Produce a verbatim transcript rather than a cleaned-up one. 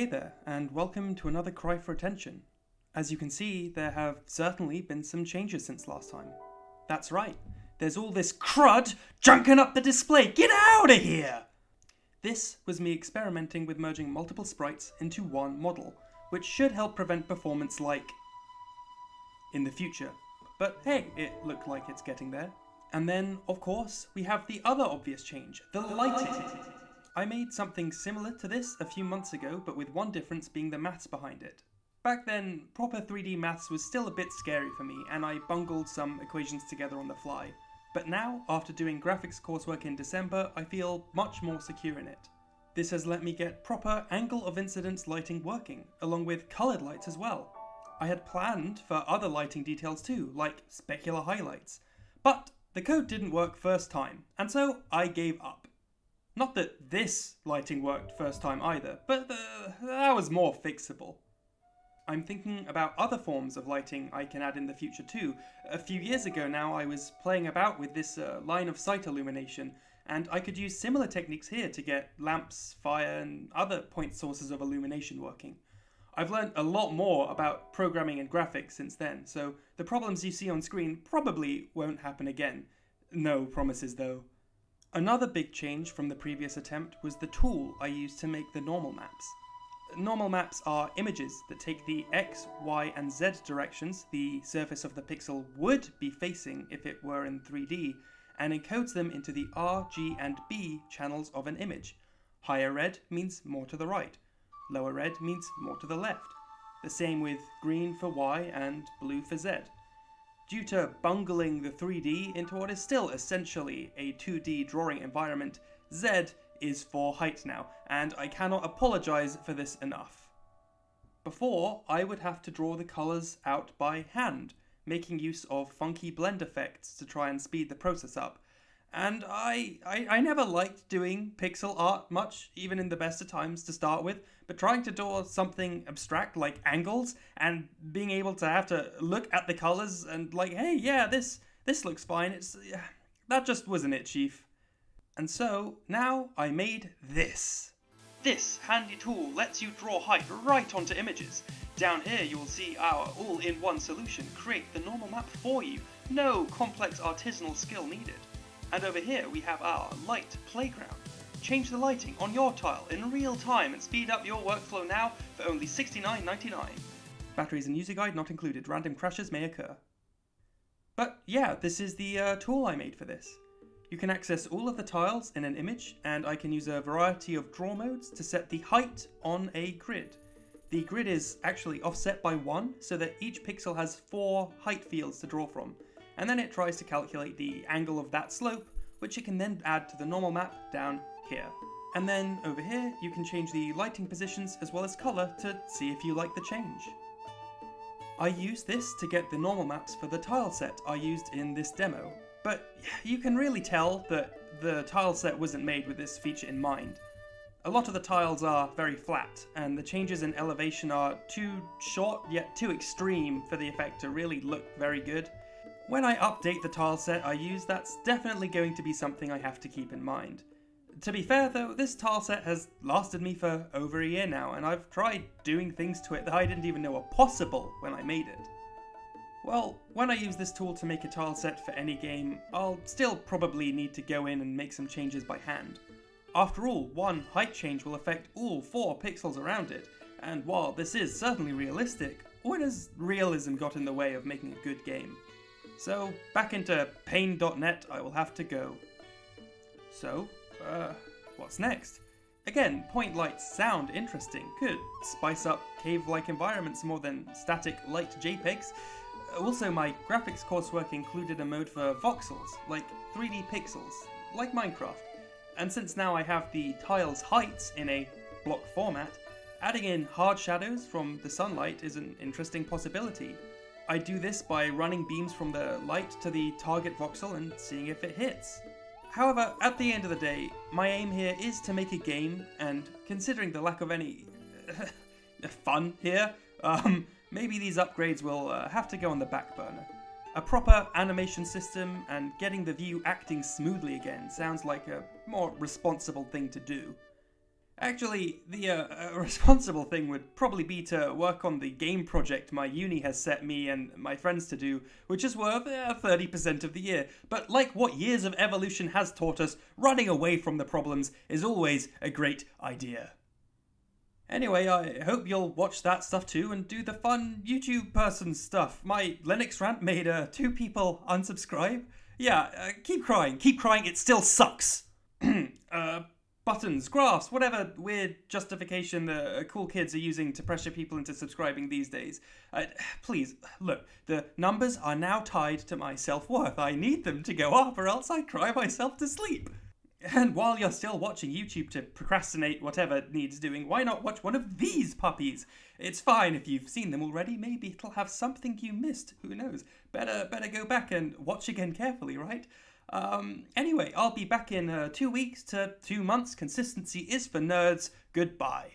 Hey there, and welcome to another Cry for Attention. As you can see, there have certainly been some changes since last time. That's right, there's all this crud junking up the display. Get out of here! This was me experimenting with merging multiple sprites into one model, which should help prevent performance like in the future. But hey, it looked like it's getting there. And then, of course, we have the other obvious change, the lighting. I made something similar to this a few months ago, but with one difference being the maths behind it. Back then, proper three D maths was still a bit scary for me, and I bungled some equations together on the fly. But now, after doing graphics coursework in December, I feel much more secure in it. This has let me get proper angle of incidence lighting working, along with coloured lights as well. I had planned for other lighting details too, like specular highlights, but the code didn't work first time, and so I gave up. Not that this lighting worked first time either, but uh, that was more fixable. I'm thinking about other forms of lighting I can add in the future too. A few years ago now I was playing about with this uh, line of sight illumination, and I could use similar techniques here to get lamps, fire and other point sources of illumination working. I've learned a lot more about programming and graphics since then, so the problems you see on screen probably won't happen again. No promises though. Another big change from the previous attempt was the tool I used to make the normal maps. Normal maps are images that take the X, Y and Z directions the surface of the pixel would be facing if it were in three D, and encodes them into the R, G and B channels of an image. Higher red means more to the right, lower red means more to the left. The same with green for Y and blue for Z. Due to bungling the three D into what is still essentially a two D drawing environment, Z is for height now, and I cannot apologise for this enough. Before, I would have to draw the colours out by hand, making use of funky blend effects to try and speed the process up, and I, I, I never liked doing pixel art much, even in the best of times to start with, but trying to draw something abstract like angles and being able to have to look at the colours and like, hey, yeah, this this looks fine, it's yeah, that just wasn't it, chief. And so, now I made this. This handy tool lets you draw height right onto images. Down here you will see our all-in-one solution create the normal map for you, no complex artisanal skill needed. And over here we have our light playground. Change the lighting on your tile in real time and speed up your workflow now for only sixty-nine ninety-nine. Batteries and user guide not included, random crashes may occur. But yeah, this is the uh, tool I made for this. You can access all of the tiles in an image, and I can use a variety of draw modes to set the height on a grid. The grid is actually offset by one, so that each pixel has four height fields to draw from, and then it tries to calculate the angle of that slope, which it can then add to the normal map down here. And then over here, you can change the lighting positions as well as colour to see if you like the change. I used this to get the normal maps for the tile set I used in this demo, but you can really tell that the tile set wasn't made with this feature in mind. A lot of the tiles are very flat, and the changes in elevation are too short yet too extreme for the effect to really look very good. When I update the tile set I use, that's definitely going to be something I have to keep in mind. To be fair though, this tile set has lasted me for over a year now, and I've tried doing things to it that I didn't even know were possible when I made it. Well, when I use this tool to make a tile set for any game, I'll still probably need to go in and make some changes by hand. After all, one height change will affect all four pixels around it, and while this is certainly realistic, when has realism got in the way of making a good game? So, back into pain dot net I will have to go. So, Uh, what's next? Again, point lights sound interesting, could spice up cave-like environments more than static light JPEGs. Also, my graphics coursework included a mode for voxels, like three D pixels, like Minecraft. And since now I have the tiles' heights in a block format, adding in hard shadows from the sunlight is an interesting possibility. I do this by running beams from the light to the target voxel and seeing if it hits. However, at the end of the day, my aim here is to make a game, and considering the lack of any fun here, um, maybe these upgrades will uh, have to go on the back burner. A proper animation system and getting the view acting smoothly again sounds like a more responsible thing to do. Actually, the uh, responsible thing would probably be to work on the game project my uni has set me and my friends to do, which is worth uh, thirty percent of the year. But like what years of evolution has taught us, running away from the problems is always a great idea. Anyway, I hope you'll watch that stuff too and do the fun YouTube person stuff. My Linux rant made uh, two people unsubscribe. Yeah, uh, keep crying, keep crying, it still sucks. uh... Buttons, graphs, whatever weird justification the cool kids are using to pressure people into subscribing these days. Uh, please, look, the numbers are now tied to my self-worth. I need them to go up or else I cry myself to sleep. And while you're still watching YouTube to procrastinate whatever needs doing, why not watch one of these puppies? It's fine if you've seen them already. Maybe it'll have something you missed. Who knows? Better, better go back and watch again carefully, right? Um, anyway, I'll be back in uh, two weeks to two months. Consistency is for nerds. Goodbye.